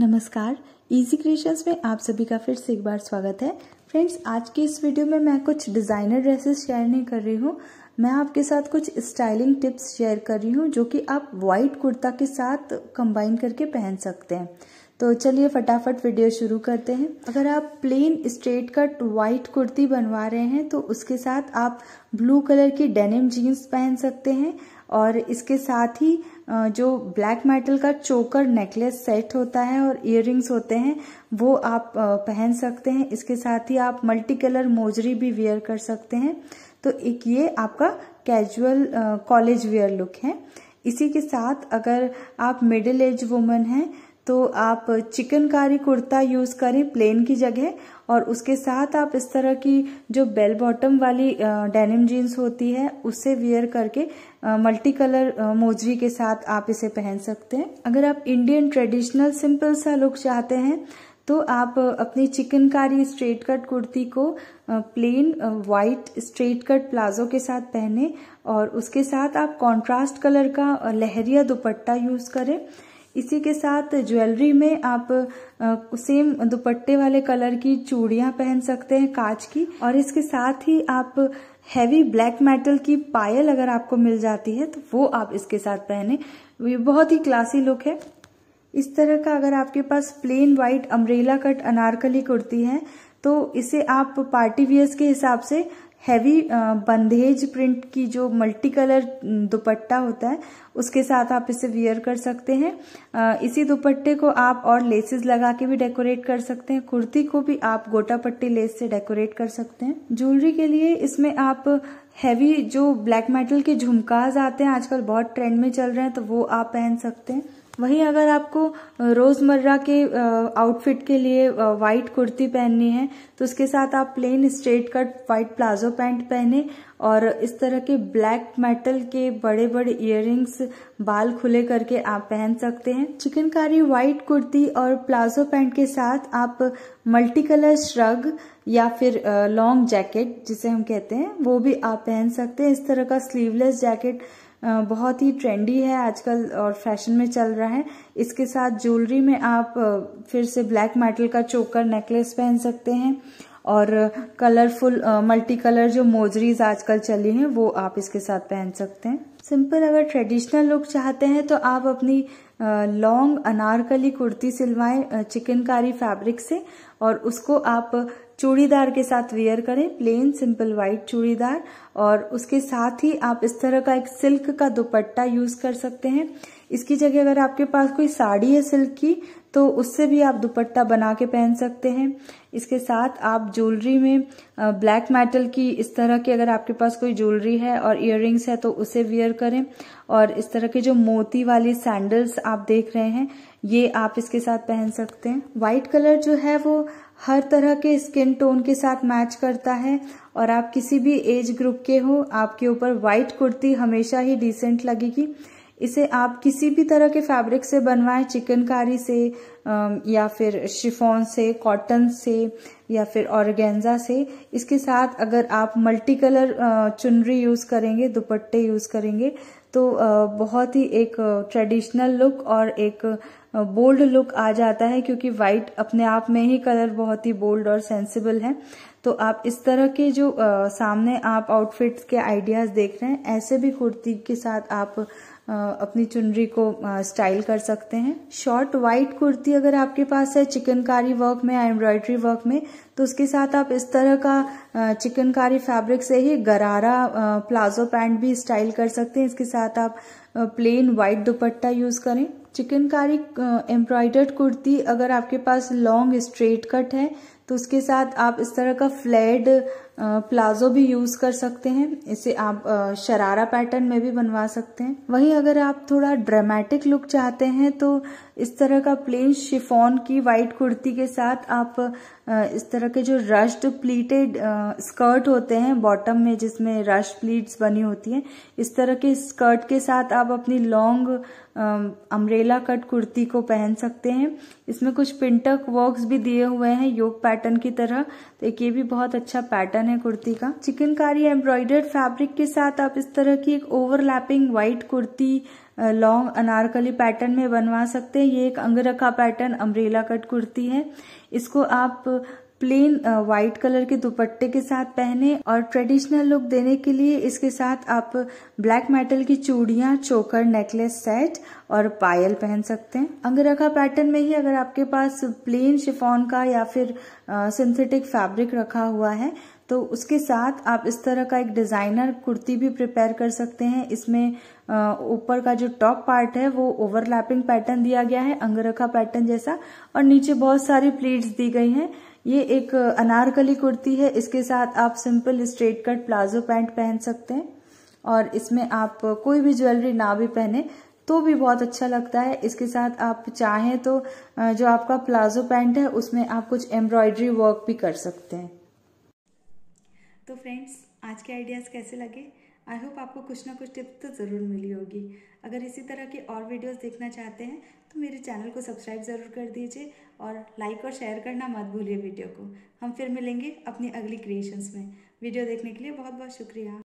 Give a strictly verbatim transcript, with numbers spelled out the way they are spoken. नमस्कार, easy creations में आप सभी का फिर से एक बार स्वागत है। फ्रेंड्स, आज के इस वीडियो में मैं कुछ डिज़ाइनर ड्रेसेस शेयर नहीं कर रही हूँ, मैं आपके साथ कुछ स्टाइलिंग टिप्स शेयर कर रही हूँ जो कि आप वाइट कुर्ता के साथ कंबाइन करके पहन सकते हैं। तो चलिए फटाफट वीडियो शुरू करते हैं। अगर आप plain straight cut white kurti बनवा रहे हैं तो उसके साथ आप ब्लू कलर की डेनिम जीन्स पहन सकते हैं और इसके साथ ही जो ब्लैक मेटल का चोकर नेकलेस सेट होता है और इयररिंग्स होते हैं वो आप पहन सकते हैं। इसके साथ ही आप मल्टी कलर मोजरी भी वेयर कर सकते हैं। तो एक ये आपका कैजुअल कॉलेज वेयर लुक है। इसी के साथ अगर आप मिडिल एज वुमन हैं तो आप चिकनकारी कुर्ता यूज़ करें प्लेन की जगह, और उसके साथ आप इस तरह की जो बेल बॉटम वाली डेनिम जीन्स होती है उसे वेयर करके मल्टी कलर मोजरी के साथ आप इसे पहन सकते हैं। अगर आप इंडियन ट्रेडिशनल सिंपल सा लुक चाहते हैं तो आप अपनी चिकनकारी स्ट्रेट कट कुर्ती को plain white straight cut palazzo के साथ पहने और उसके साथ आप कॉन्ट्रास्ट कलर का लहरिया दुपट्टा यूज़ करें। इसी के साथ ज्वेलरी में आप सेम दुपट्टे वाले कलर की चूड़ियां पहन सकते हैं कांच की, और इसके साथ ही आप हैवी ब्लैक मेटल की पायल अगर आपको मिल जाती है तो वो आप इसके साथ पहने। ये बहुत ही क्लासी लुक है। इस तरह का अगर आपके पास plain white umbrella cut anarkali kurti है तो इसे आप पार्टी वियर्स के हिसाब से हैवी बंधेज प्रिंट की जो मल्टी कलर दुपट्टा होता है उसके साथ आप इसे वियर कर सकते हैं। इसी दुपट्टे को आप और लेसेस लगा के भी डेकोरेट कर सकते हैं। कुर्ती को भी आप गोटा पट्टी लेस से डेकोरेट कर सकते हैं। ज्वेलरी के लिए इसमें आप हैवी जो ब्लैक मेटल के झुमकाज आते हैं आजकल बहुत ट्रेंड में चल रहे हैं तो वो आप पहन सकते हैं। वहीं अगर आपको रोज़मर्रा के आउटफिट के लिए वाइट कुर्ती पहननी है तो उसके साथ आप plain straight cut white palazzo pant पहने और इस तरह के ब्लैक मेटल के बड़े बड़े इयररिंग्स बाल खुले करके आप पहन सकते हैं। चिकनकारी वाइट कुर्ती और प्लाजो पैंट के साथ आप मल्टी कलर श्रग या फिर लॉन्ग जैकेट जिसे हम कहते हैं वो भी आप पहन सकते हैं। इस तरह का स्लीवलेस जैकेट बहुत ही ट्रेंडी है आजकल और फैशन में चल रहा है। इसके साथ ज्वेलरी में आप फिर से ब्लैक मेटल का चोकर नेकलेस पहन सकते हैं और कलरफुल मल्टी कलर जो मोजरीज आजकल चली हैं वो आप इसके साथ पहन सकते हैं। सिंपल अगर ट्रेडिशनल लुक चाहते हैं तो आप अपनी लॉन्ग अनारकली कुर्ती सिलवाएं चिकनकारी फैब्रिक से और उसको आप चूड़ीदार के साथ वेयर करें, प्लेन सिंपल वाइट चूड़ीदार, और उसके साथ ही आप इस तरह का एक सिल्क का दुपट्टा यूज कर सकते हैं। इसकी जगह अगर आपके पास कोई साड़ी है सिल्क की तो उससे भी आप दुपट्टा बना के पहन सकते हैं। इसके साथ आप ज्वेलरी में ब्लैक मेटल की इस तरह की अगर आपके पास कोई ज्वेलरी है और इयररिंग्स है तो उसे वेयर करें, और इस तरह के जो मोती वाली सैंडल्स आप देख रहे हैं ये आप इसके साथ पहन सकते हैं। वाइट कलर जो है वो हर तरह के स्किन टोन के साथ मैच करता है और आप किसी भी एज ग्रुप के हो आपके ऊपर वाइट कुर्ती हमेशा ही डिसेंट लगेगी। इसे आप किसी भी तरह के फैब्रिक से बनवाएं, चिकनकारी से या फिर शिफॉन से, कॉटन से या फिर ऑर्गेन्जा से। इसके साथ अगर आप मल्टी कलर चुनरी यूज़ करेंगे, दुपट्टे यूज़ करेंगे तो बहुत ही एक ट्रेडिशनल लुक और एक बोल्ड लुक आ जाता है, क्योंकि वाइट अपने आप में ही कलर बहुत ही बोल्ड और सेंसिबल है। तो आप इस तरह के जो सामने आप आउटफिट्स के आइडियाज़ देख रहे हैं ऐसे भी कुर्ती के साथ आप अपनी चुनरी को स्टाइल कर सकते हैं। शॉर्ट वाइट कुर्ती अगर आपके पास है चिकनकारी वर्क में, एम्ब्रॉयडरी वर्क में, तो उसके साथ आप इस तरह का चिकनकारी फैब्रिक से ही गरारा प्लाजो पैंट भी स्टाइल कर सकते हैं। इसके साथ आप प्लेन वाइट दुपट्टा यूज़ करें। चिकनकारी एम्ब्रॉयडर्ड कुर्ती अगर आपके पास लॉन्ग स्ट्रेट कट है तो उसके साथ आप इस तरह का फ्लैट प्लाजो भी यूज़ कर सकते हैं। इसे आप शरारा पैटर्न में भी बनवा सकते हैं। वहीं अगर आप थोड़ा ड्रामेटिक लुक चाहते हैं तो इस तरह का प्लेन शिफॉन की वाइट कुर्ती के साथ आप इस तरह के जो रश्ड प्लीटेड स्कर्ट होते हैं बॉटम में जिसमें रश्ड प्लीट्स बनी होती हैं, इस तरह के स्कर्ट के साथ आप अपनी लॉन्ग अम्ब्रेला कट कुर्ती को पहन सकते हैं। इसमें कुछ पिंटक वर्क्स भी दिए हुए हैं योग पैटर्न की तरह, तो ये भी बहुत अच्छा पैटर्न है कुर्ती का। चिकनकारी एम्ब्रॉयडर्ड फैब्रिक के साथ आप इस तरह की एक overlapping white kurti long anarkali pattern में बनवा सकते हैं। ये एक angrakha pattern umbrella cut kurti है। इसको आप प्लेन व्हाइट कलर के दुपट्टे के साथ पहने और ट्रेडिशनल लुक देने के लिए इसके साथ आप ब्लैक मेटल की चूड़ियां, चोकर, नेकलेस सेट और पायल पहन सकते हैं। अंगरखा पैटर्न में ही अगर आपके पास प्लेन शिफॉन का या फिर सिंथेटिक फैब्रिक रखा हुआ है तो उसके साथ आप इस तरह का एक डिजाइनर कुर्ती भी प्रिपेयर कर सकते हैं। इसमें ऊपर का जो टॉप पार्ट है वो ओवरलैपिंग पैटर्न दिया गया है अंगरखा पैटर्न जैसा और नीचे बहुत सारी प्लीट्स दी गई हैं। ये एक अनारकली कुर्ती है। इसके साथ आप simple straight cut palazzo pant पहन सकते हैं और इसमें आप कोई भी ज्वेलरी ना भी पहने तो भी बहुत अच्छा लगता है। इसके साथ आप चाहें तो जो आपका प्लाजो पैंट है उसमें आप कुछ एम्ब्रॉयडरी वर्क भी कर सकते हैं। तो फ्रेंड्स, आज के आइडियाज़ कैसे लगे? आई होप आपको कुछ ना कुछ टिप्स तो ज़रूर मिली होगी। अगर इसी तरह के और वीडियोस देखना चाहते हैं तो मेरे चैनल को सब्सक्राइब ज़रूर कर दीजिए और लाइक और शेयर करना मत भूलिए वीडियो को। हम फिर मिलेंगे अपनी अगली क्रिएशंस में। वीडियो देखने के लिए बहुत बहुत शुक्रिया।